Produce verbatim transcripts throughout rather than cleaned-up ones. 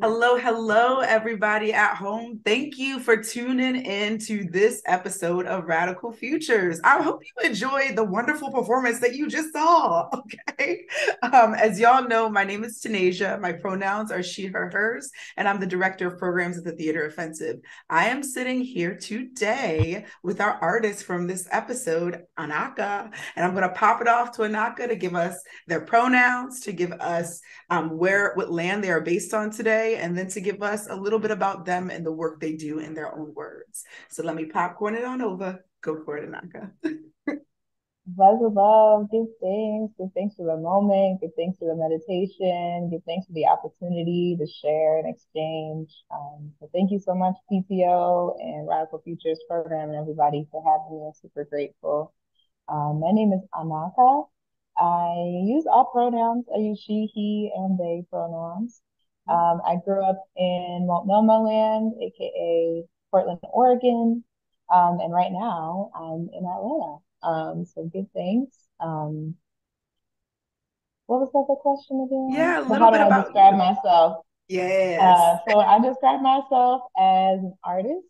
Hello, hello, everybody at home. Thank you for tuning in to this episode of Radical Futures. I hope you enjoyed the wonderful performance that you just saw, okay? Um, as y'all know, my name is Tonasia. My pronouns are she, her, hers, and I'm the director of programs at the Theater Offensive. I am sitting here today with our artist from this episode, AnAkA, and I'm going to pop it off to AnAkA to give us their pronouns, to give us um, where what land they are based on today, and then to give us a little bit about them and the work they do in their own words. So let me popcorn it on over. Go for it, AnAkA. Lots of love, give thanks, give thanks for the moment, give thanks for the meditation, give thanks for the opportunity to share and exchange. Um, so thank you so much, T T O and Radical Futures program and everybody for having me. I'm super grateful. Uh, my name is AnAkA. I use all pronouns. I use she, he, and they pronouns. Um, I grew up in Multnomah land, A K A Portland, Oregon, um, and right now I'm in Atlanta. Um, so good things. Um, what was that the question again? Yeah, a little so how bit do I about describe you. myself. Yes. Uh, so I describe myself as an artist,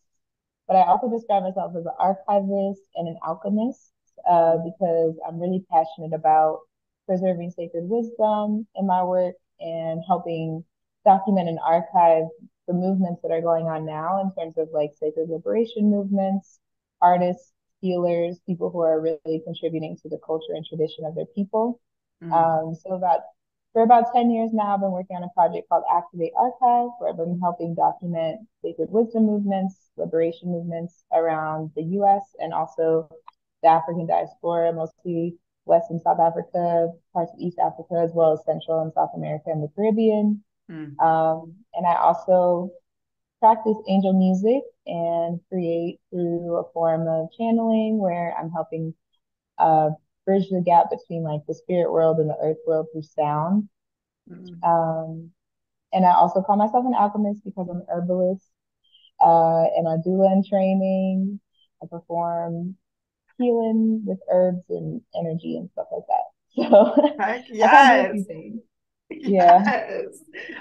but I also describe myself as an archivist and an alchemist uh, because I'm really passionate about preserving sacred wisdom in my work and helping document and archive the movements that are going on now in terms of like sacred liberation movements, artists, healers, people who are really contributing to the culture and tradition of their people. Mm-hmm. Um, so about for about ten years now, I've been working on a project called AKTIV eight Archive, where I've been helping document sacred wisdom movements, liberation movements around the U S and also the African diaspora, mostly West and South Africa, parts of East Africa, as well as Central and South America and the Caribbean. Um, and I also practice angel music and create through a form of channeling where I'm helping uh, bridge the gap between like the spirit world and the earth world through sound. Mm-hmm. Um, and I also call myself an alchemist because I'm an herbalist uh, and I do learn training. I perform healing with herbs and energy and stuff like that. So yes. Yeah. Yes.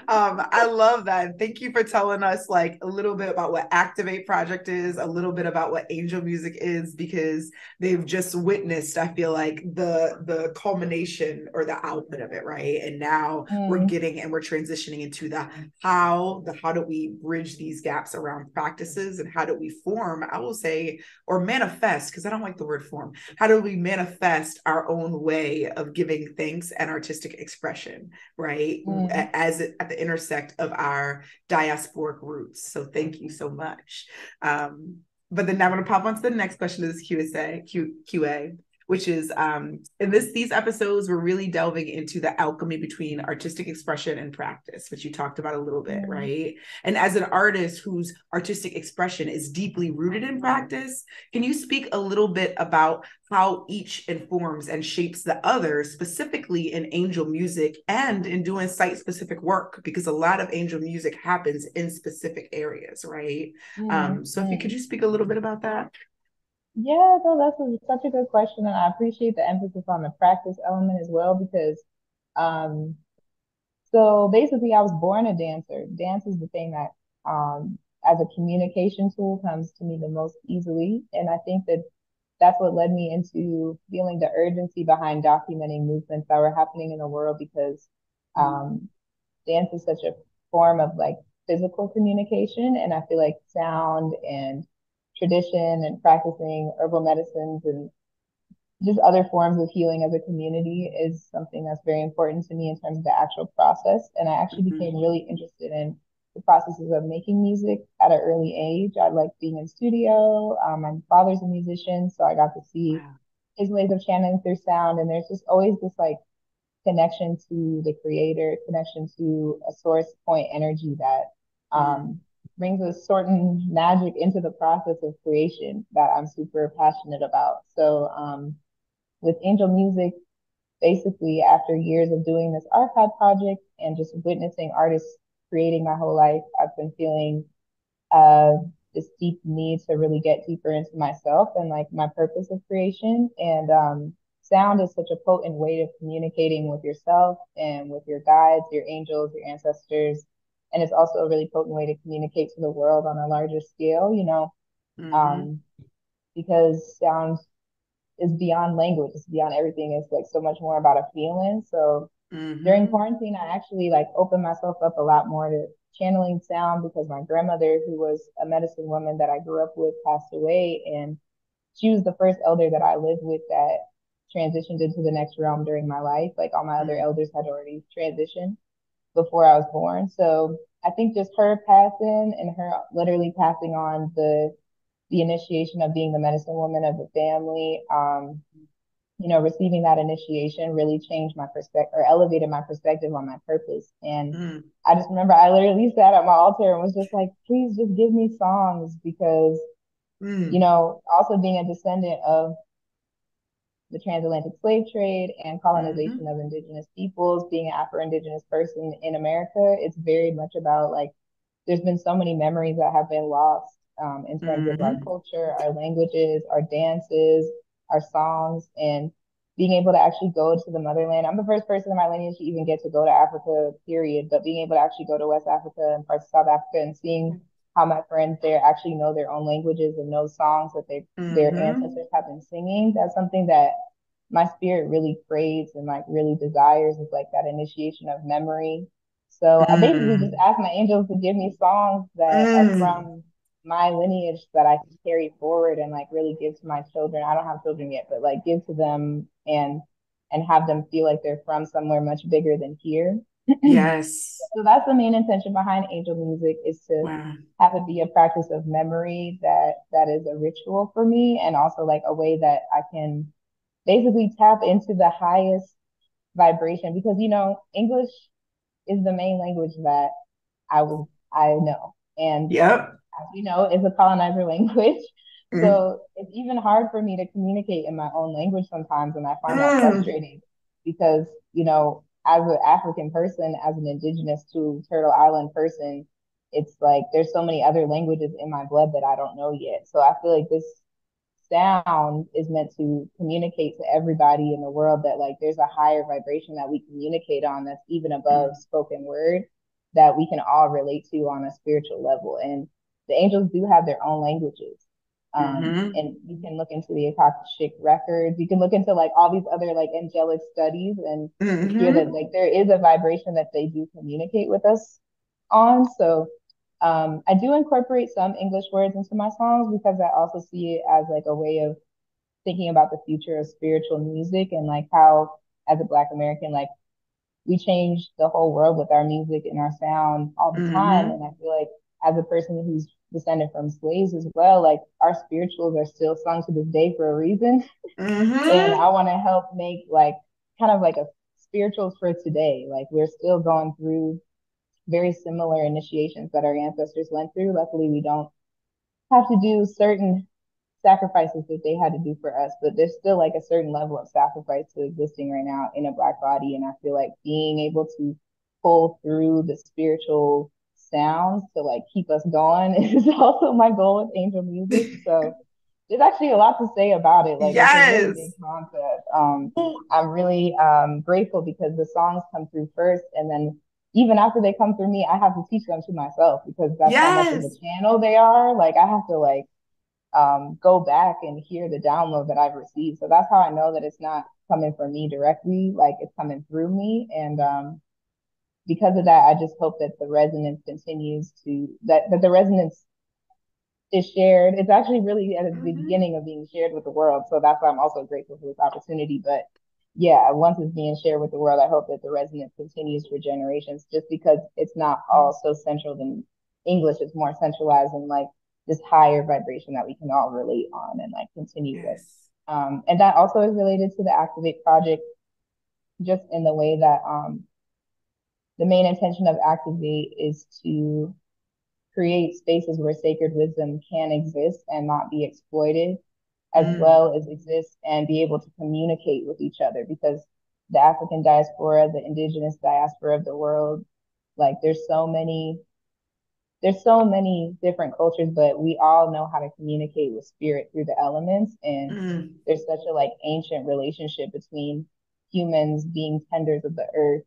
Um, I love that. Thank you for telling us like a little bit about what AKTIV eight Project is, a little bit about what angel music is, because they've just witnessed, I feel like, the the culmination or the output of it, right? And now mm. we're getting and we're transitioning into the how, the how do we bridge these gaps around practices and how do we form, I will say, or manifest, because I don't like the word form. How do we manifest our own way of giving thanks and artistic expression? Right. Mm-hmm. As at the intersect of our diasporic roots. So thank you so much. Um, but then I'm going to pop on to the next question of this Q S A, Q, Q A, which is um, in this, these episodes, we're really delving into the alchemy between artistic expression and practice, which you talked about a little bit, right? And as an artist whose artistic expression is deeply rooted in practice, can you speak a little bit about how each informs and shapes the other, specifically in angel music and in doing site-specific work? Because a lot of angel music happens in specific areas, right? Mm-hmm. Um, so if you, could you speak a little bit about that? Yeah, no, that's a, such a good question, and I appreciate the emphasis on the practice element as well, because um, so basically I was born a dancer. Dance is the thing that um, as a communication tool comes to me the most easily, and I think that that's what led me into feeling the urgency behind documenting movements that were happening in the world, because um, dance is such a form of like physical communication, and I feel like sound and tradition and practicing herbal medicines and just other forms of healing as a community is something that's very important to me in terms of the actual process. And I actually mm-hmm. became really interested in the processes of making music at an early age. I liked being in studio. Um, my father's a musician, so I got to see wow. his ways of channeling through sound. And there's just always this like connection to the creator, connection to a source point energy that um, mm-hmm. brings a certain magic into the process of creation that I'm super passionate about. So um, with angel music, basically after years of doing this archive project and just witnessing artists creating my whole life, I've been feeling uh, this deep need to really get deeper into myself and like my purpose of creation. And um, sound is such a potent way of communicating with yourself and with your guides, your angels, your ancestors, And it's also a really potent way to communicate to the world on a larger scale, you know, mm-hmm. um, because sound is beyond language. It's beyond everything. It's like so much more about a feeling. So mm-hmm. during quarantine, I actually like opened myself up a lot more to channeling sound, because my grandmother, who was a medicine woman that I grew up with, passed away. And she was the first elder that I lived with that transitioned into the next realm during my life. Like all my mm-hmm. other elders had already transitioned before I was born. So I think just her passing and her literally passing on the the initiation of being the medicine woman of the family, um, you know, receiving that initiation really changed my perspective, or elevated my perspective on my purpose. And mm. I just remember I literally sat at my altar and was just like, please just give me songs, because, mm. you know, also being a descendant of the transatlantic slave trade and colonization mm-hmm. of indigenous peoples, being an Afro-Indigenous person in America, it's very much about like, there's been so many memories that have been lost um, in terms mm-hmm. of our culture, our languages, our dances, our songs, and being able to actually go to the motherland. I'm the first person in my lineage to even get to go to Africa, period, but being able to actually go to West Africa and parts of South Africa and seeing how my friends there actually know their own languages and know songs that they mm-hmm. their ancestors have been singing. That's something that my spirit really craves and like really desires, is like that initiation of memory. So mm. I basically just asked my angels to give me songs that mm. are from my lineage that I can carry forward and like really give to my children. I don't have children yet, but like give to them and and have them feel like they're from somewhere much bigger than here. Yes. So that's the main intention behind angel music, is to wow. have it be a practice of memory that that is a ritual for me, and also like a way that I can basically tap into the highest vibration, because you know English is the main language that I will I know, and yep. as you know, it's a colonizer language. Mm. So it's even hard for me to communicate in my own language sometimes, and I find mm. that frustrating, because you know, as an African person, as an indigenous to Turtle Island person, it's like there's so many other languages in my blood that I don't know yet. So I feel like this sound is meant to communicate to everybody in the world that like there's a higher vibration that we communicate on that's even above mm-hmm. spoken word, that we can all relate to on a spiritual level. And the angels do have their own languages. Um, mm-hmm. And you can look into the Akashic records. You can look into like all these other like angelic studies and mm-hmm. hear that like there is a vibration that they do communicate with us on. So um, I do incorporate some English words into my songs, because I also see it as like a way of thinking about the future of spiritual music, and like how as a Black American, like we change the whole world with our music and our sound all the mm-hmm. time. And I feel like as a person who's descended from slaves as well, like our spirituals are still sung to this day for a reason. Mm-hmm. And I want to help make like kind of like a spirituals for today. Like we're still going through very similar initiations that our ancestors went through. Luckily, we don't have to do certain sacrifices that they had to do for us, but there's still like a certain level of sacrifice to existing right now in a Black body. And I feel like being able to pull through the spiritual sounds to like keep us going is also my goal with angel music. So there's actually a lot to say about it. Like yes. It's a really big concept. Um, I'm really um grateful because the songs come through first, and then even after they come through me, I have to teach them to myself, because that's yes. how much of a channel they are. Like I have to like um go back and hear the download that I've received. So that's how I know that it's not coming from me directly. Like it's coming through me, and um because of that, I just hope that the resonance continues to, that, that the resonance is shared. It's actually really at the beginning of being shared with the world. So that's why I'm also grateful for this opportunity. But yeah, once it's being shared with the world, I hope that the resonance continues for generations, just because it's not all so central in English. It's more centralized in like this higher vibration that we can all relate on and like continue with. Um, and that also is related to the AKTIV eight project, just in the way that, um, the main intention of AKTIV eight is to create spaces where sacred wisdom can exist and not be exploited, as mm. well as exist and be able to communicate with each other, because the African diaspora, the indigenous diaspora of the world, like there's so many, there's so many different cultures, but we all know how to communicate with spirit through the elements. And mm. there's such a like ancient relationship between humans being tenders of the earth,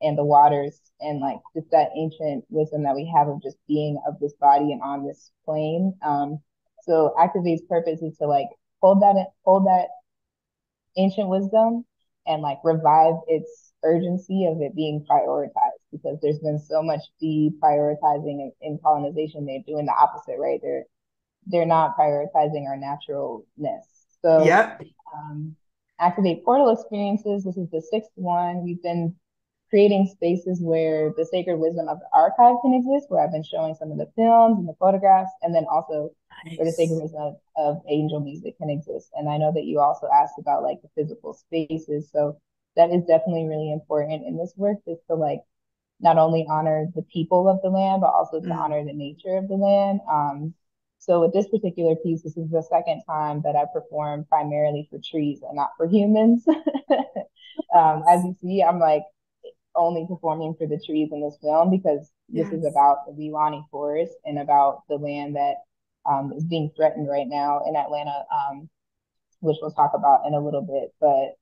and the waters, and like just that ancient wisdom that we have of just being of this body and on this plane. Um, so AKTIV eight's purpose is to like hold that hold that ancient wisdom and like revive its urgency of it being prioritized, because there's been so much deprioritizing in, in colonization. They're doing the opposite, right? They're they're not prioritizing our naturalness. So yep. um, AKTIV eight Portal experiences. This is the sixth one. We've been creating spaces where the sacred wisdom of the archive can exist, where I've been showing some of the films and the photographs, and then also nice. Where the sacred wisdom of, of angel music can exist. And I know that you also asked about like the physical spaces. So that is definitely really important in this work, is to like not only honor the people of the land, but also to mm. honor the nature of the land. Um, So with this particular piece, this is the second time that I performed primarily for trees and not for humans. um, as you see, I'm like only performing for the trees in this film, because yes. this is about the Weelaunee Forest and about the land that um, is being threatened right now in Atlanta, um, which we'll talk about in a little bit. But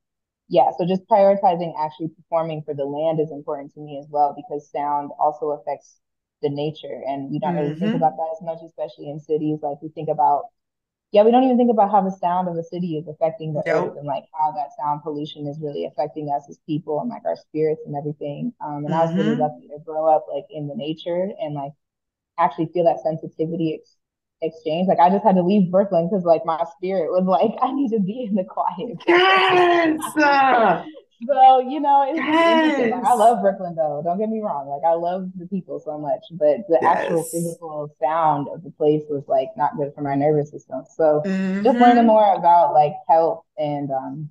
yeah, so just prioritizing actually performing for the land is important to me as well, because sound also affects the nature, and we don't really mm-hmm. think about that as much, especially in cities. Like we think about yeah we don't even think about how the sound of the city is affecting the yep. earth, and like how that sound pollution is really affecting us as people and like our spirits and everything. Um and mm-hmm. I was really lucky to grow up like in the nature and like actually feel that sensitivity ex- exchange. Like I just had to leave Brooklyn because like my spirit was like, I need to be in the quiet. Yes. So, you know, it's yes. like, I love Brooklyn, though. Don't get me wrong. Like, I love the people so much. But the yes. actual physical sound of the place was, like, not good for my nervous system. So mm-hmm. just learning more about, like, health and um,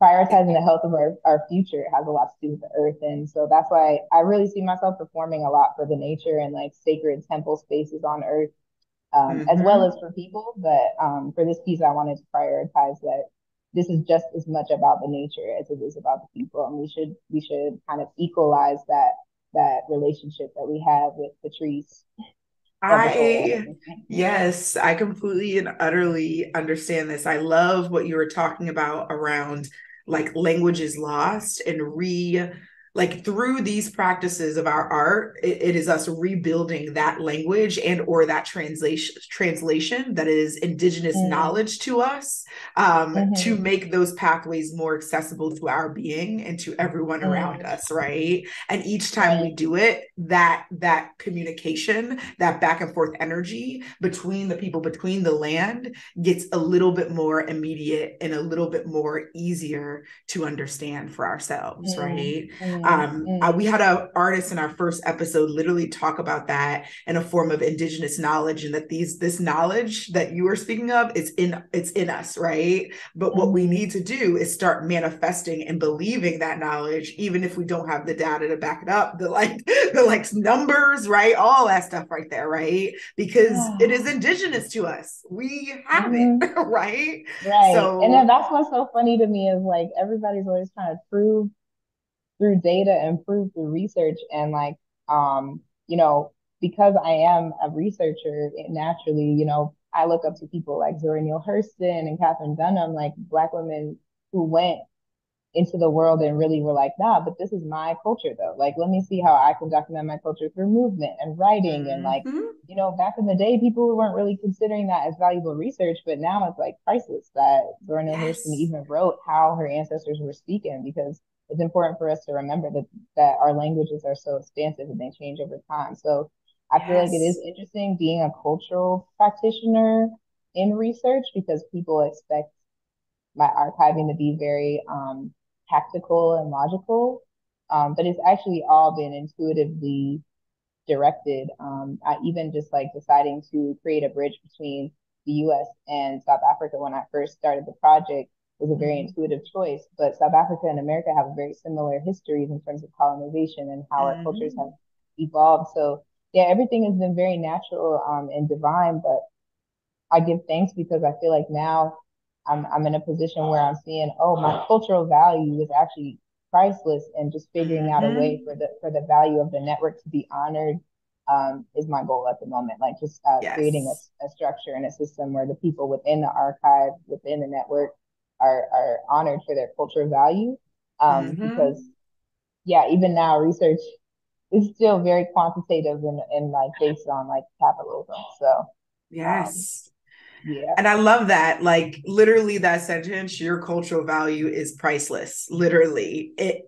prioritizing the health of our, our future has a lot to do with the earth. And so that's why I really see myself performing a lot for the nature and, like, sacred temple spaces on earth, um, mm-hmm. as well as for people. But um, for this piece, I wanted to prioritize that this is just as much about the nature as it is about the people, and we should we should kind of equalize that that relationship that we have with the trees. I yes, I completely and utterly understand this. I love what you were talking about around like language is lost and re like through these practices of our art, it, it is us rebuilding that language and or that translation translation that is indigenous mm. knowledge to us, um, mm-hmm. to make those pathways more accessible to our being and to everyone mm. around us, right? And each time right. we do it, that that communication, that back and forth energy between the people, between the land, gets a little bit more immediate and a little bit more easier to understand for ourselves, mm. right? Mm. Um, mm-hmm. uh, we had an artist in our first episode literally talk about that in a form of indigenous knowledge, and that these this knowledge that you are speaking of, it's in it's in us, right? But mm-hmm. what we need to do is start manifesting and believing that knowledge, even if we don't have the data to back it up, the like the like numbers, right? All that stuff right there, right? Because yeah. it is indigenous to us. We have mm-hmm. it, right? Right. So, and then that's what's so funny to me is like everybody's always trying to prove through data and prove through research, and like um you know, because I am a researcher, it naturally, you know, I look up to people like Zora Neale Hurston and Katherine Dunham, like Black women who went into the world and really were like, nah, but this is my culture though, like let me see how I can document my culture through movement and writing mm-hmm. and like, you know, back in the day people weren't really considering that as valuable research, but now it's like priceless that Zora Neale yes. Hurston even wrote how her ancestors were speaking, because it's important for us to remember that that our languages are so expansive and they change over time. So I yes. feel like it is interesting being a cultural practitioner in research, because people expect my archiving to be very um, tactical and logical, um, but it's actually all been intuitively directed. Um, I even just like deciding to create a bridge between the U S and South Africa when I first started the project was a very intuitive choice, but South Africa and America have a very similar histories in terms of colonization and how mm-hmm. our cultures have evolved. So yeah, everything has been very natural um, and divine, but I give thanks because I feel like now I'm I'm in a position where I'm seeing, oh, my cultural value is actually priceless, and just figuring out mm-hmm. a way for the for the value of the network to be honored um, is my goal at the moment. Like just uh, yes. creating a, a structure and a system where the people within the archive, within the network, Are, are honored for their cultural value, um, mm-hmm. because yeah, even now research is still very quantitative and, and like based on like capitalism. So yes. Um, Yeah. And I love that, like literally that sentence, your cultural value is priceless, literally it,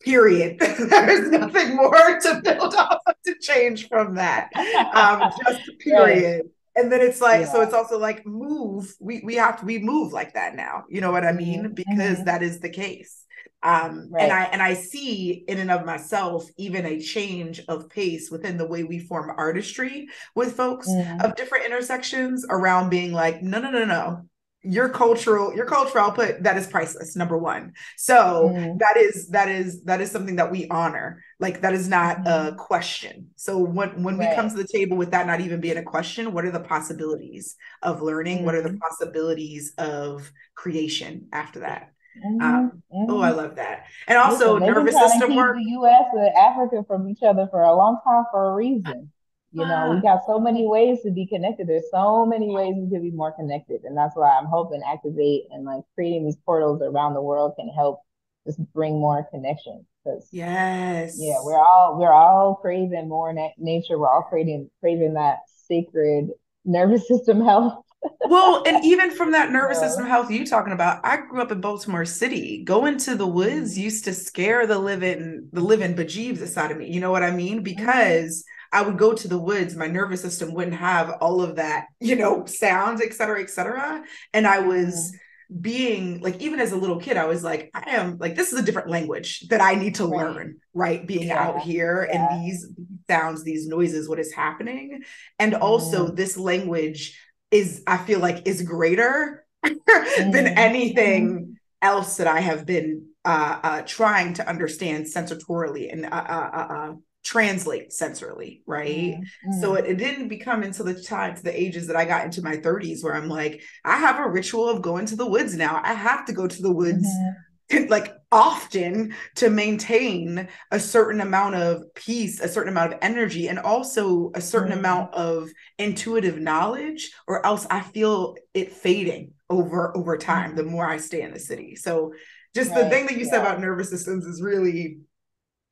period. There's nothing more to build off of, to change from that, um, just period. Right. And then it's like, yeah. so it's also like move, we we have to, we move like that now, you know what I mean? Because mm-hmm. that is the case. Um, right. And I and I see in and of myself even a change of pace within the way we form artistry with folks mm. of different intersections around being like, no, no, no, no. Your cultural, your cultural output, that is priceless, number one. So mm. that is that is that is something that we honor. Like that is not mm. a question. So when when right. we come to the table with that not even being a question, what are the possibilities of learning? Mm. What are the possibilities of creation after that? Mm-hmm. Um, mm-hmm. Oh, I love that. And also Listen, nervous system keep work. The U S and Africa from each other for a long time for a reason. You know, we got so many ways to be connected. There's so many ways we could be more connected. And that's why I'm hoping AKTIV eight and like creating these portals around the world can help just bring more connection. Because yes. Yeah, we're all we're all craving more na- nature. We're all craving craving that sacred nervous system health. Well, and even from that nervous yeah. system health you talking about, I grew up in Baltimore City. Going to the woods used to scare the living, the living bejeebs out of me. You know what I mean? Because I would go to the woods, my nervous system wouldn't have all of that, you know, sounds, et cetera, et cetera. And I was yeah. being like, even as a little kid, I was like, I am like, this is a different language that I need to right. learn, right? Being yeah. out here yeah. and these sounds, these noises, what is happening. And also mm. this language is, I feel like, is greater than anything else that I have been uh, uh, trying to understand sensorily and uh, uh, uh, uh, translate sensorily, right? Mm-hmm. So it, it didn't become until the time, to the ages that I got into my thirties, where I'm like, I have a ritual of going to the woods now. I have to go to the woods mm-hmm. like often to maintain a certain amount of peace, a certain amount of energy, and also a certain mm-hmm. amount of intuitive knowledge, or else I feel it fading over over time mm-hmm. the more I stay in the city. So just right. the thing that you yeah. said about nervous systems is really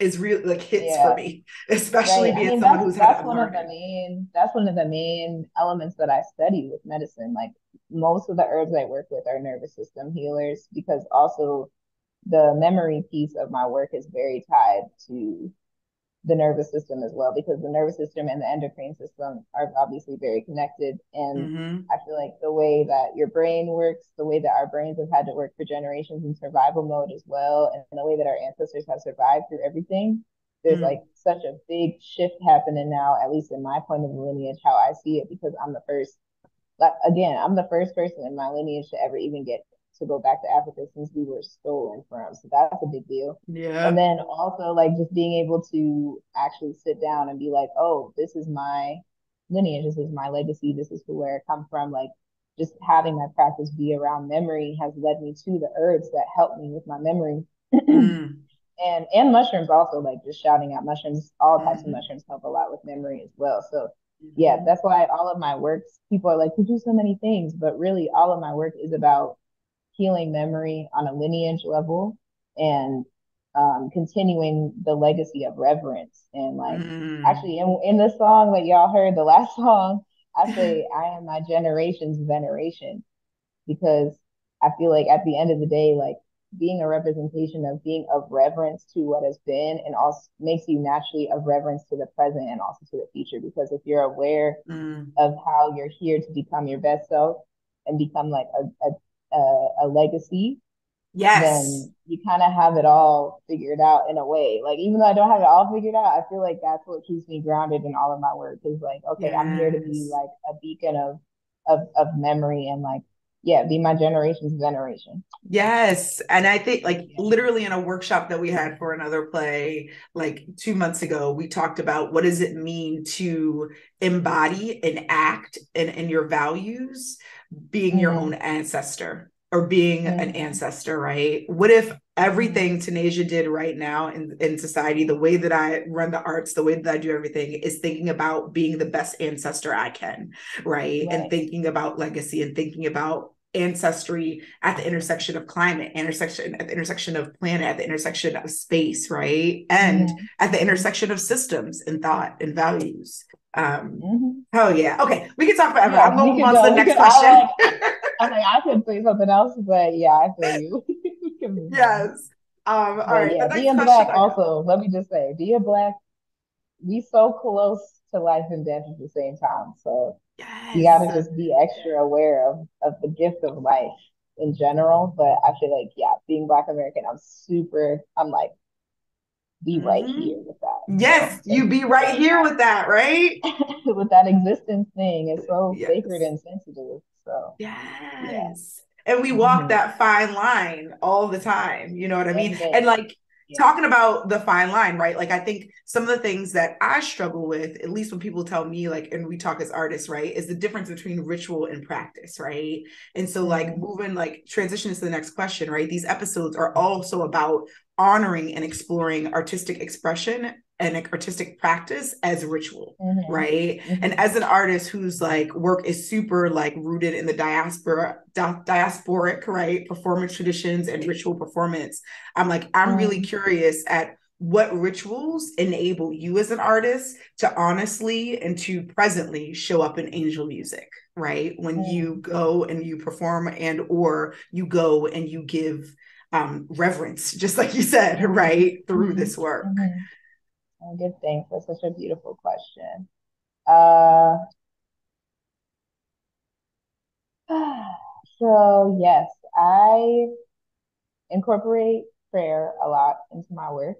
is really like hits yeah. for me, especially right. being I mean, someone who's that's had one of the main that's one of the main elements that I study with medicine. Like most of the herbs I work with are nervous system healers, because also the memory piece of my work is very tied to the nervous system as well, because the nervous system and the endocrine system are obviously very connected. And mm-hmm. I feel like the way that your brain works, the way that our brains have had to work for generations in survival mode as well, and the way that our ancestors have survived through everything, there's mm-hmm. like such a big shift happening now, at least in my point of lineage, how I see it, because I'm the first, like again, I'm the first person in my lineage to ever even get to go back to Africa since we were stolen from. So that's a big deal. Yeah. And then also like just being able to actually sit down and be like, oh, this is my lineage, this is my legacy, this is where I come from. Like just having my practice be around memory has led me to the herbs that help me with my memory. mm. And and mushrooms also, like just shouting out mushrooms, all types mm. of mushrooms help a lot with memory as well. So yeah, that's why all of my works, people are like, you do so many things, but really all of my work is about healing memory on a lineage level, and um, continuing the legacy of reverence. And like, mm. actually in, in the song that y'all heard, the last song, I say, I am my generation's veneration, because I feel like at the end of the day, like being a representation of being of reverence to what has been, and also makes you naturally of reverence to the present and also to the future. Because if you're aware mm. of how you're here to become your best self and become like a, a A, a legacy, yes, then you kind of have it all figured out in a way. Like even though I don't have it all figured out, I feel like that's what keeps me grounded in all of my work, is like, okay, yes. I'm here to be like a beacon of of of memory, and like yeah, be my generation's veneration. Yes. And I think like yeah. literally in a workshop that we had for another play like two months ago, we talked about what does it mean to embody and act and, and your values being mm-hmm. your own ancestor, or being mm-hmm. an ancestor, right? What if everything Tonasia did right now in, in society, the way that I run the arts, the way that I do everything, is thinking about being the best ancestor I can, right? Right. And thinking about legacy, and thinking about ancestry at the intersection of climate, intersection at the intersection of planet, at the intersection of space, right? And mm-hmm. at the intersection of systems and thought and values. Um, mm-hmm. Oh yeah, okay, we can talk forever. Yeah, I'm going to move on to the next question. All, like, I mean, I could say something else, but yeah, I feel you. we yes. Um, all right. Yeah, being Black also, let me just say, being Black, we so close to life and death at the same time. So yes. you got to just be extra aware of, of the gift of life in general. But I feel like, yeah, being Black American, I'm super, I'm like, be right mm-hmm. here with that. Yes, so, you be right here with that, right? With that existence thing. It's so yes. sacred and sensitive. So yes. yes. And we walk mm-hmm. that fine line all the time. You know what I mean? Okay. And like yeah. talking about the fine line, right? Like I think some of the things that I struggle with, at least when people tell me, like, and we talk as artists, right, is the difference between ritual and practice, right? And so like moving, like transitioning to the next question, right? These episodes are also about honoring and exploring artistic expression and artistic practice as ritual, mm-hmm. right? Mm-hmm. And as an artist whose like work is super like rooted in the diaspora, di- diasporic, right? Performance traditions and ritual performance. I'm like, I'm mm-hmm. really curious at what rituals enable you as an artist to honestly and to presently show up in angel music, right? When mm-hmm. you go and you perform and or you go and you give um, reverence, just like you said, right? Through mm-hmm. this work. Mm-hmm. Good thing. That's such a beautiful question. Uh, so yes, I incorporate prayer a lot into my work.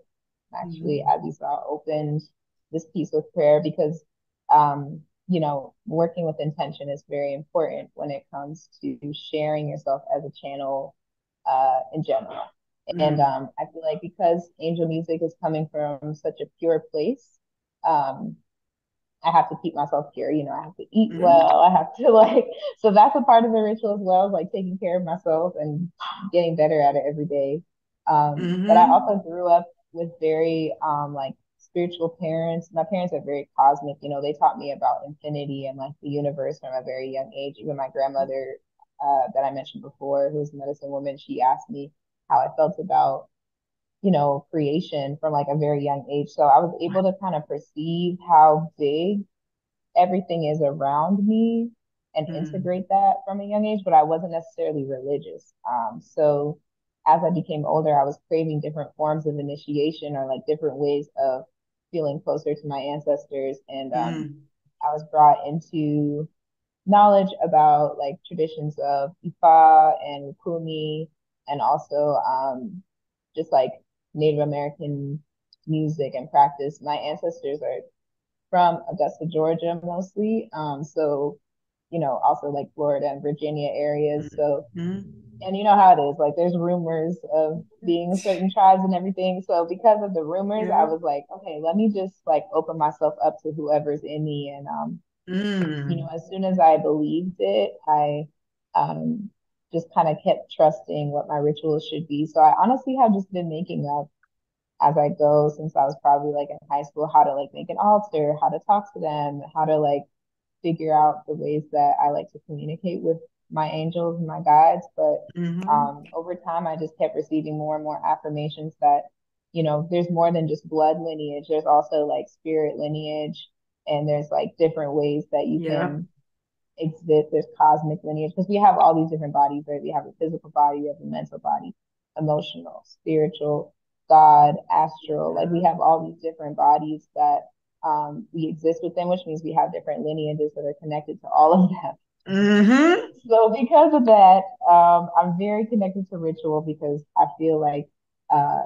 Actually, mm-hmm. Abisa opened this piece with prayer because, um, you know, working with intention is very important when it comes to sharing yourself as a channel uh, in general. And um, I feel like because angel music is coming from such a pure place, um, I have to keep myself pure. You know, I have to eat mm-hmm. well. I have to like, so that's a part of the ritual as well, like taking care of myself and getting better at it every day. Um, mm-hmm. But I also grew up with very um, like spiritual parents. My parents are very cosmic. You know, they taught me about infinity and like the universe from a very young age. Even my grandmother uh, that I mentioned before, who was a medicine woman, she asked me how I felt about, you know, creation from like a very young age. So I was able to kind of perceive how big everything is around me and mm. integrate that from a young age, but I wasn't necessarily religious. Um, so as I became older, I was craving different forms of initiation or like different ways of feeling closer to my ancestors. And um, mm. I was brought into knowledge about like traditions of Ifa and Kumi, and also um, just like Native American music and practice. My ancestors are from Augusta, Georgia, mostly. Um, so, you know, also like Florida and Virginia areas. So, mm-hmm. and you know how it is, like there's rumors of being certain tribes and everything. So because of the rumors, yeah. I was like, okay, let me just like open myself up to whoever's in me. And, um, mm. you know, as soon as I believed it, I, um, just kind of kept trusting what my rituals should be. So I honestly have just been making up as I go since I was probably like in high school, how to like make an altar, how to talk to them, how to like figure out the ways that I like to communicate with my angels and my guides. But mm-hmm. um, over time, I just kept receiving more and more affirmations that, you know, there's more than just blood lineage. There's also like spirit lineage. And there's like different ways that you yeah. can exist. There's cosmic lineage because we have all these different bodies, right? We have a physical body, we have a mental body, emotional, spiritual, God, astral. Like we have all these different bodies that um, we exist within, which means we have different lineages that are connected to all of them. Mm-hmm. So because of that, um, I'm very connected to ritual because I feel like uh,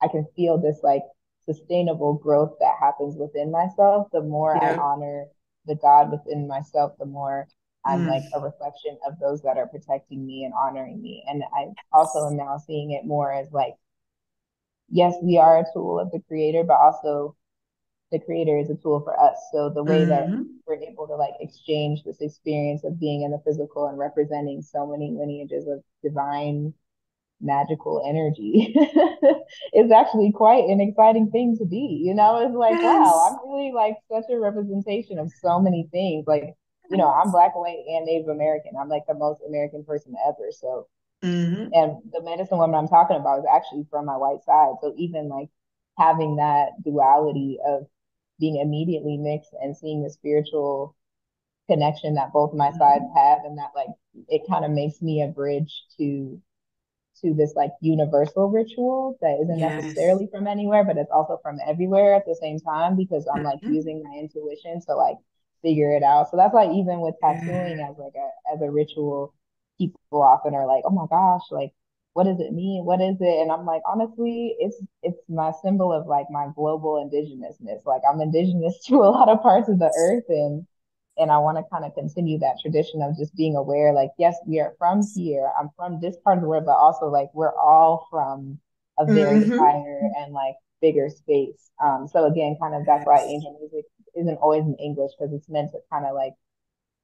I can feel this like sustainable growth that happens within myself. The more yeah. I honor the God within myself, the more I'm mm. like a reflection of those that are protecting me and honoring me. And I also am now seeing it more as like, yes, we are a tool of the creator, but also the creator is a tool for us. So the way mm-hmm. that we're able to like exchange this experience of being in the physical and representing so many lineages of divine magical energy is actually quite an exciting thing to be. You know, it's like, yes. wow, I'm really like such a representation of so many things. Like you know, I'm Black, white, and Native American. I'm like the most American person ever. So, mm-hmm. and the medicine woman I'm talking about is actually from my white side. So even like having that duality of being immediately mixed and seeing the spiritual connection that both my mm-hmm. sides have, and that like it kind of makes me a bridge to to this like universal ritual that isn't yes. necessarily from anywhere, but it's also from everywhere at the same time, because I'm like mm-hmm. using my intuition to like figure it out. So that's like, even with tattooing yeah. as like a as a ritual, people often are like, oh my gosh, like what does it mean, what is it? And I'm like, honestly, it's it's my symbol of like my global indigenousness. Like I'm indigenous to a lot of parts of the earth, and and I want to kind of continue that tradition of just being aware, like, yes, we are from here. I'm from this part of the world, but also like we're all from a very mm-hmm. higher and like bigger space. Um, so again, kind of that's why Angel Music isn't always in English, because it's meant to kind of like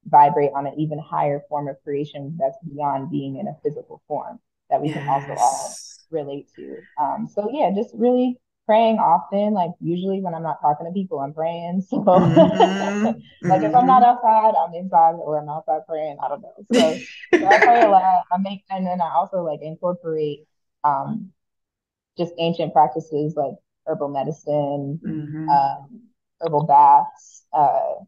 vibrate on an even higher form of creation that's beyond being in a physical form that we yes. can also all relate to. Um, so yeah, just really praying often. Like usually when I'm not talking to people, I'm praying. So mm-hmm. like mm-hmm. if I'm not outside, I'm inside, or I'm outside praying. I don't know. So, so I pray a lot. I make, and then I also like incorporate um, just ancient practices like herbal medicine, mm-hmm. um, herbal baths, uh,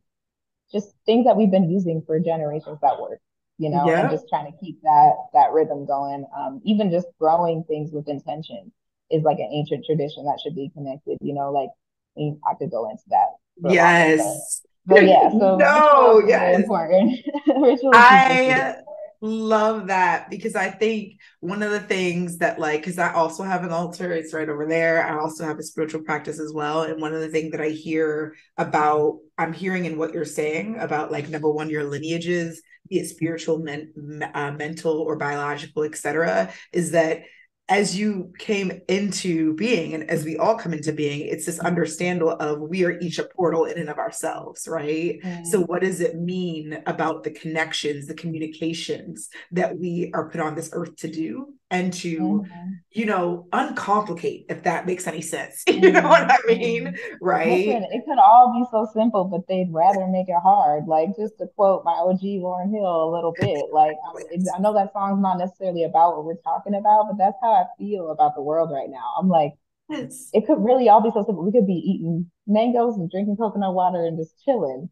just things that we've been using for generations that work. You know, yeah. and just trying to keep that that rhythm going. Um, even just growing things with intention is like an ancient tradition that should be connected, you know, like I mean, I could go into that. Yes. But yeah, so no, yes. important. I love that, because I think one of the things that like, because I also have an altar, it's right over there. I also have a spiritual practice as well. And one of the things that I hear about, I'm hearing in what you're saying about like, number one, your lineages, be it spiritual, men, uh, mental or biological, et cetera, is that as you came into being, and as we all come into being, it's this understanding of we are each a portal in and of ourselves, right? Mm-hmm. So what does it mean about the connections, the communications that we are put on this earth to do, and to, mm-hmm. you know, uncomplicate, if that makes any sense. Mm-hmm. You know what I mean? Right? Listen, it could all be so simple, but they'd rather make it hard. Like, just to quote my O G Lauren Hill a little bit, like, I, I know that song's not necessarily about what we're talking about, but that's how I feel about the world right now. I'm like, yes. it could really all be so simple. We could be eating mangoes and drinking coconut water and just chilling,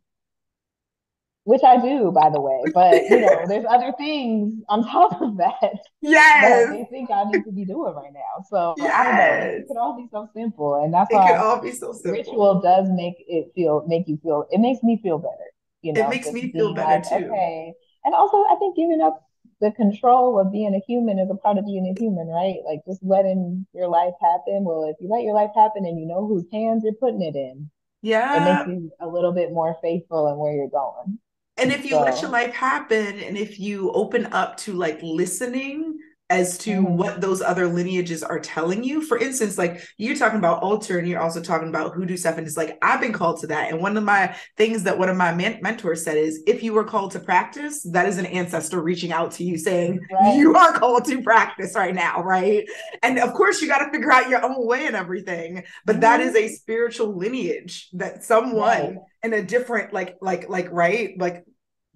which I do, by the way, but you know, there's other things on top of that yes. that they think I need to be doing right now. So yes. I don't know, it could all be so simple, and that's it why could all be so simple. Ritual does make it feel, make you feel. It makes me feel better. You know, it makes me feel better like, too. Okay, and also I think giving up the control of being a human is a part of being a human, right? Like just letting your life happen. Well, if you let your life happen and you know whose hands you're putting it in, yeah, it makes you a little bit more faithful in where you're going. And if you so. let your life happen, and if you open up to like listening as to mm-hmm. what those other lineages are telling you, for instance, like you're talking about altar, and you're also talking about hoodoo stuff. And it's like, I've been called to that. And one of my things that one of my men- mentors said is, if you were called to practice, that is an ancestor reaching out to you saying, right. you are called to practice right now. Right. And of course you got to figure out your own way and everything, but mm-hmm. that is a spiritual lineage that someone right. in a different, like, like, like, right. Like,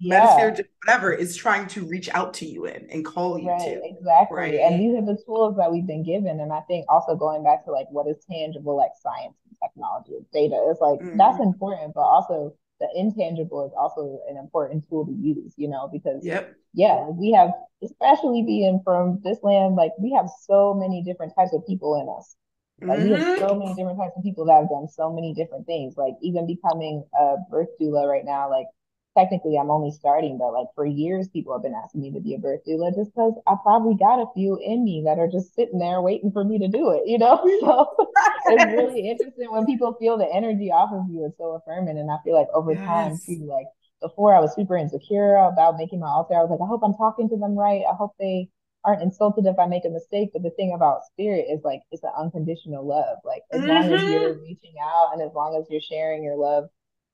yeah. whatever is trying to reach out to you in and call you right, to exactly right? And these are the tools that we've been given. And I think also going back to like what is tangible, like science and technology and data, it's like mm-hmm. that's important, but also the intangible is also an important tool to use, you know, because yep. yeah, we have, especially being from this land, like we have so many different types of people in us. Like mm-hmm. we have so many different types of people that have done so many different things. Like even becoming a birth doula right now, like technically I'm only starting, but like for years people have been asking me to be a birth doula just because I probably got a few in me that are just sitting there waiting for me to do it, you know? So it's really interesting when people feel the energy off of you. It's so affirming. And I feel like over yes. time too, like before I was super insecure about making my altar. I was like, I hope I'm talking to them right. I hope they aren't insulted if I make a mistake. But the thing about spirit is like it's an unconditional love. Like as mm-hmm. long as you're reaching out and as long as you're sharing your love,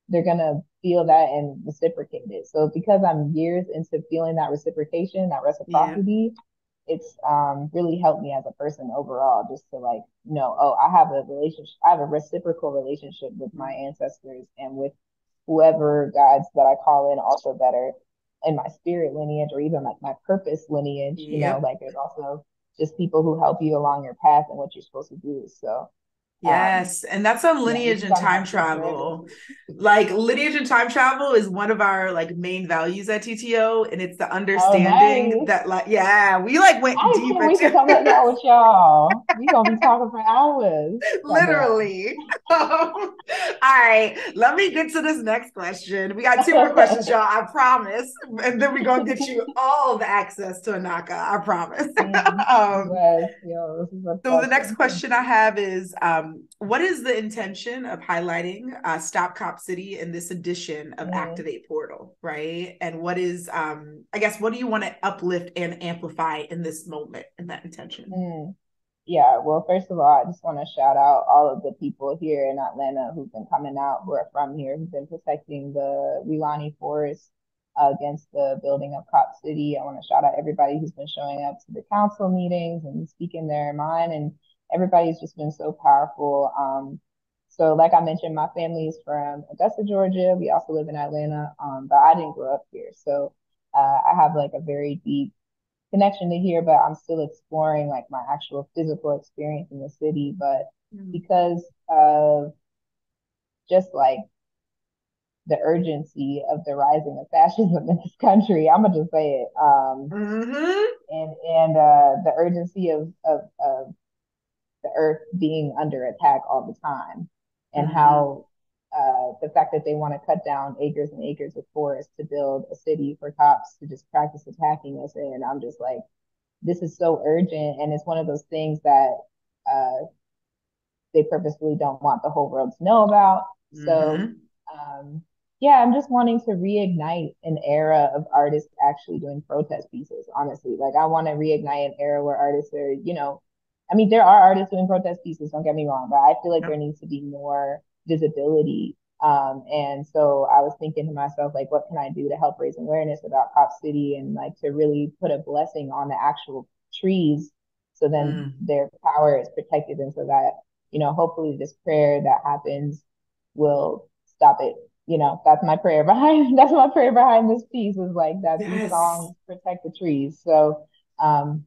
they're going to feel that and reciprocate it. So because I'm years into feeling that reciprocation, that reciprocity, yeah. it's um, really helped me as a person overall, just to like, know, oh, I have a relationship, I have a reciprocal relationship with my ancestors and with whoever guides that I call in also better in my spirit lineage, or even like my purpose lineage, you yep. know, like there's also just people who help you along your path and what you're supposed to do. So yes. Um, and that's a lineage yeah, and time travel. Like lineage and time travel is one of our like main values at T T O. And it's the understanding oh, nice. that like, yeah, we like went I deep. We can come hang out with y'all. We gonna be talking for hours. Literally. All right. Let me get to this next question. We got two more questions, y'all. I promise. And then we're gonna get you all the access to AnAkA. I promise. um, yes, yo, so pleasure. The next question I have is, um, what is the intention of highlighting uh, Stop Cop City in this edition of mm-hmm. AKTIV eight Portal, right? And what is, um, I guess, what do you want to uplift and amplify in this moment, in that intention? Mm. Yeah, well, first of all, I just want to shout out all of the people here in Atlanta who've been coming out, who are from here, who've been protecting the Weelaunee Forest uh, against the building of Cop City. I want to shout out everybody who's been showing up to the council meetings and speaking their mind, and everybody's just been so powerful. Um, so like I mentioned, my family is from Augusta, Georgia. We also live in Atlanta, um, but I didn't grow up here. So uh, I have like a very deep connection to here, but I'm still exploring like my actual physical experience in the city. But mm-hmm. because of just like the urgency of the rising of fascism in this country, I'm gonna just say it. Um, mm-hmm. And and uh, the urgency of of, of the earth being under attack all the time, and mm-hmm. how uh, the fact that they want to cut down acres and acres of forest to build a city for cops to just practice attacking us. And I'm just like, this is so urgent. And it's one of those things that uh, they purposefully don't want the whole world to know about. Mm-hmm. So um, yeah, I'm just wanting to reignite an era of artists actually doing protest pieces, honestly. Like I want to reignite an era where artists are, you know, I mean, there are artists doing protest pieces, don't get me wrong, but I feel like yep. there needs to be more visibility. Um, and so I was thinking to myself, like, what can I do to help raise awareness about Cop City and like to really put a blessing on the actual trees so then mm. their power is protected, and so that, you know, hopefully this prayer that happens will stop it. You know, that's my prayer behind, that's my prayer behind this piece is like that yes. these songs protect the trees. So, um,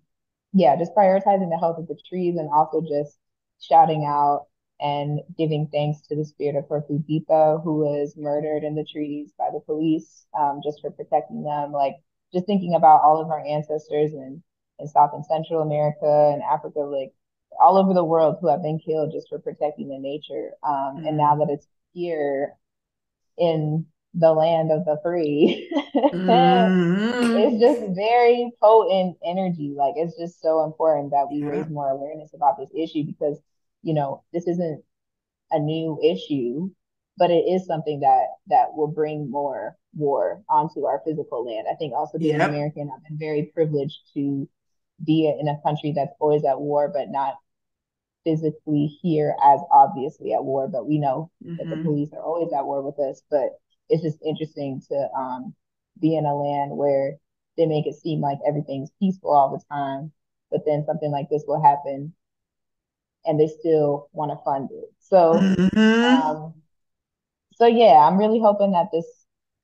yeah, just prioritizing the health of the trees, and also just shouting out and giving thanks to the spirit of Corfu Depot, who was murdered in the trees by the police, um, just for protecting them. Like just thinking about all of our ancestors in, in South and Central America and Africa, like all over the world, who have been killed just for protecting the nature. Um, mm-hmm. And now that it's here in the land of the free mm-hmm. it's just very potent energy. Like it's just so important that we yeah. raise more awareness about this issue, because you know this isn't a new issue, but it is something that that will bring more war onto our physical land. I think also being yep. American, I've been very privileged to be in a country that's always at war, but not physically here as obviously at war, but we know mm-hmm. that the police are always at war with us. But it's just interesting to um, be in a land where they make it seem like everything's peaceful all the time, but then something like this will happen and they still want to fund it. So, mm-hmm. um, so yeah, I'm really hoping that this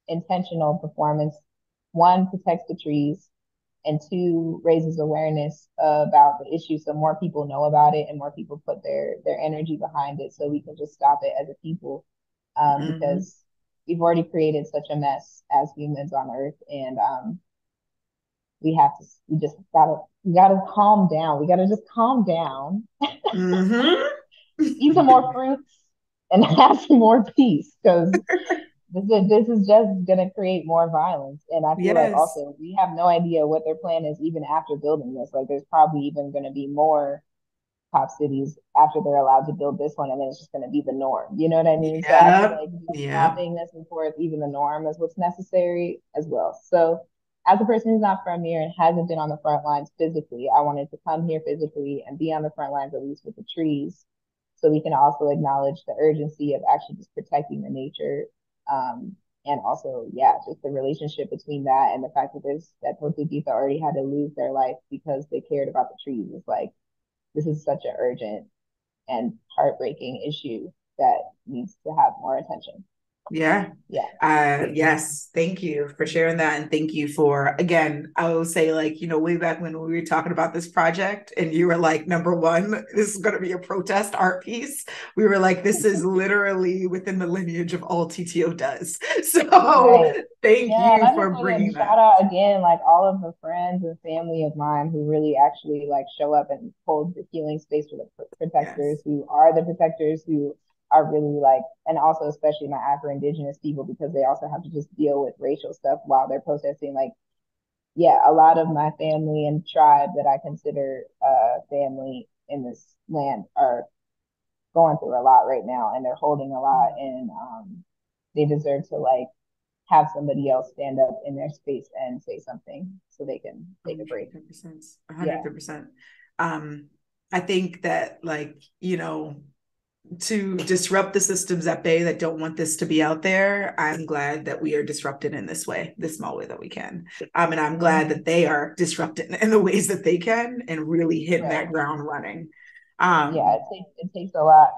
intentional performance, one, protects the trees, and two, raises awareness about the issue so more people know about it and more people put their, their energy behind it, so we can just stop it as a people, um, mm-hmm. because we've already created such a mess as humans on Earth, and um, we have to. We just gotta. We gotta calm down. We gotta just calm down. Mm-hmm. Eat some more fruits and have some more peace, because this is this is just gonna create more violence. And I feel yes. like also we have no idea what their plan is even after building this. Like there's probably even gonna be more Cop Cities after they're allowed to build this one, and then it's just going to be the norm. You know what I mean? Yeah. So I feel like yeah. stopping this and forth, even the norm, is what's necessary as well. So as a person who's not from here and hasn't been on the front lines physically, I wanted to come here physically and be on the front lines, at least with the trees, so we can also acknowledge the urgency of actually just protecting the nature. Um, and also, yeah, just the relationship between that and the fact that there's that Corfu Depot already had to lose their life because they cared about the trees. It's like, this is such an urgent and heartbreaking issue that needs to have more attention. Yeah. Yeah. Uh, yes. Thank you for sharing that. And thank you for, again, I will say, like, you know, way back when we were talking about this project and you were like, number one, this is going to be a protest art piece. We were like, this is literally within the lineage of all T T O does. So right. thank yeah, you for bringing that. Shout out again, like all of the friends and family of mine who really actually like show up and hold the healing space for the protectors yes. who are the protectors who are really like, and also especially my Afro Indigenous people, because they also have to just deal with racial stuff while they're protesting. Like, yeah, a lot of my family and tribe that I consider uh, family in this land are going through a lot right now, and they're holding a lot, and um, they deserve to like have somebody else stand up in their space and say something so they can take a break. one hundred percent. one hundred percent. Um, I think that like, you know, to disrupt the systems at bay that don't want this to be out there, I'm glad that we are disrupted in this way, the small way that we can. Um, and I'm glad that they are disrupted in the ways that they can and really hitting yeah. that ground running. Um, yeah, it takes, it takes a lot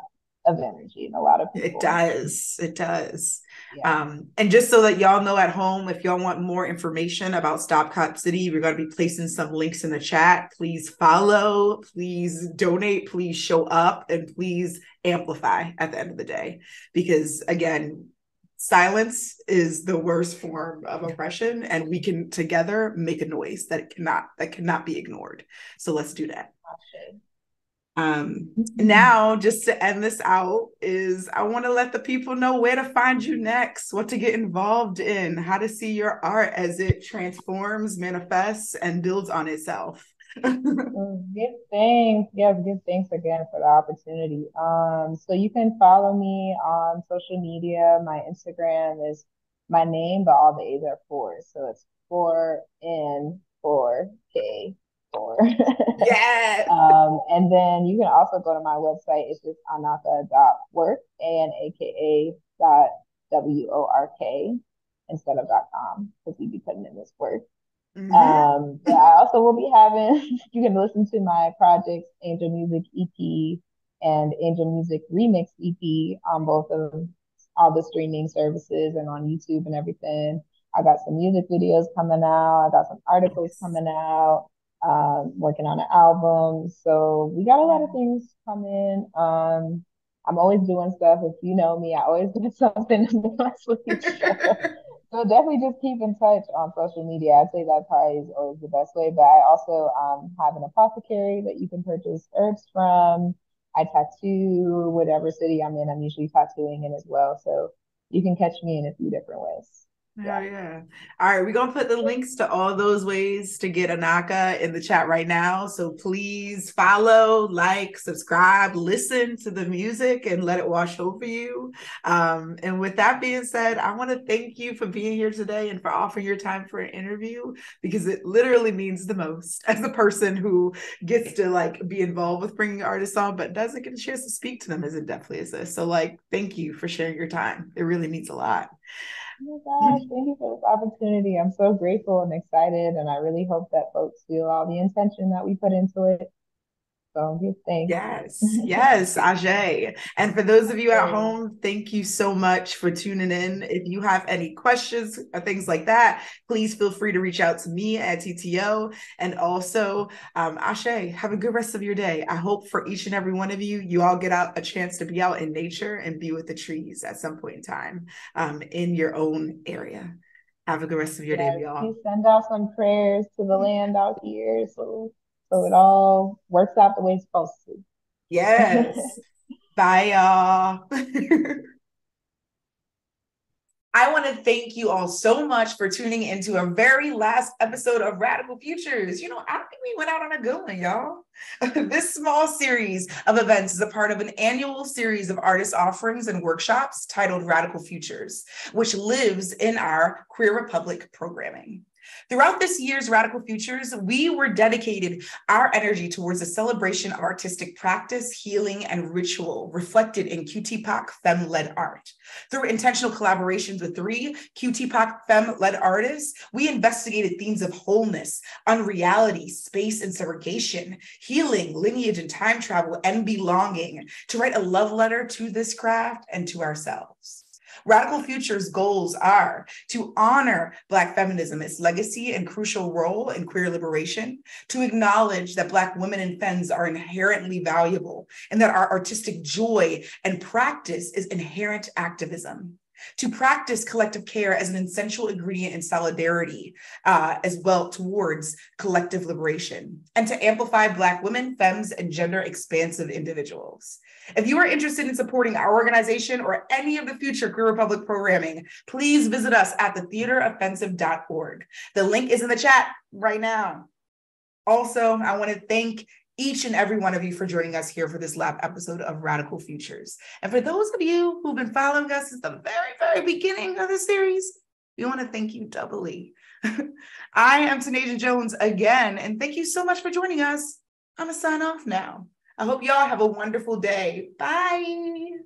of energy and a lot of people. It does. It does. Yeah. Um, and just so that y'all know at home, if y'all want more information about Stop Cop City, we're going to be placing some links in the chat. Please follow, please donate, please show up, and please amplify at the end of the day. Because again, silence is the worst form of oppression, and we can together make a noise that cannot, that cannot be ignored. So let's do that. Okay. Um, now, just to end this out, is I want to let the people know where to find you next, what to get involved in, how to see your art as it transforms, manifests, and builds on itself. Good thanks. Yeah, good thanks again for the opportunity. Um, so you can follow me on social media. My Instagram is my name, but all the A's are four. So it's four N four K. yeah. Um, and then you can also go to my website. It's just anaka dot work, A N A K A dot W O R K instead of dot com, because we'd be putting in this work. Mm-hmm. Um, but I also will be having, you can listen to my projects, Angel Music E P and Angel Music Remix E P on both of all the streaming services and on YouTube and everything. I got some music videos coming out. I got some articles coming out. Um, working on an album, so we got a lot of things coming. Um, I'm always doing stuff. If you know me, I always do something. So definitely just keep in touch on social media. I'd say that probably is always the best way. But I also um, have an apothecary that you can purchase herbs from. I tattoo whatever city I'm in. I'm usually tattooing in as well, so you can catch me in a few different ways. Yeah. Oh, yeah. All right. We're going to put the links to all those ways to get AnAkA in the chat right now. So please follow, like, subscribe, listen to the music, and let it wash over you. Um, and with that being said, I want to thank you for being here today and for offering your time for an interview, because it literally means the most as the person who gets to like be involved with bringing artists on, but doesn't get a chance to speak to them as in-depthly as this. So like, thank you for sharing your time. It really means a lot. Oh my gosh, thank you for this opportunity. I'm so grateful and excited, and I really hope that folks feel all the intention that we put into it. So good, thanks. Yes, yes, Ajay. And for those of you at home, thank you so much for tuning in. If you have any questions or things like that, please feel free to reach out to me at T T O. And also, um, Ajay, have a good rest of your day. I hope for each and every one of you, you all get out a chance to be out in nature and be with the trees at some point in time um, in your own area. Have a good rest of your yes, day, y'all. Please send out some prayers to the land out here. So. So it all works out the way it's supposed to. Yes. Bye, y'all. I want to thank you all so much for tuning into our very last episode of Radical Futures. You know, I don't think we went out on a good one, y'all. This small series of events is a part of an annual series of artist offerings and workshops titled Radical Futures, which lives in our Queer (Re)public programming. Throughout this year's Radical Futures, we were dedicated our energy towards the celebration of artistic practice, healing, and ritual reflected in Q T P O C femme-led art. Through intentional collaborations with three Q T P O C femme-led artists, we investigated themes of wholeness, unreality, space and segregation, healing, lineage and time travel, and belonging to write a love letter to this craft and to ourselves. Radical Futures goals are to honor Black feminism, its legacy and crucial role in queer liberation, to acknowledge that Black women and femmes are inherently valuable and that our artistic joy and practice is inherent activism, to practice collective care as an essential ingredient in solidarity uh, as well towards collective liberation, and to amplify Black women, femmes, and gender expansive individuals. If you are interested in supporting our organization or any of the future Queer Republic programming, please visit us at the theater offensive dot org. The link is in the chat right now. Also, I want to thank each and every one of you for joining us here for this lab episode of Radical Futures. And for those of you who've been following us since the very, very beginning of this series, we want to thank you doubly. I am Tonasia Jones again, and thank you so much for joining us. I'm going to sign off now. I hope y'all have a wonderful day. Bye.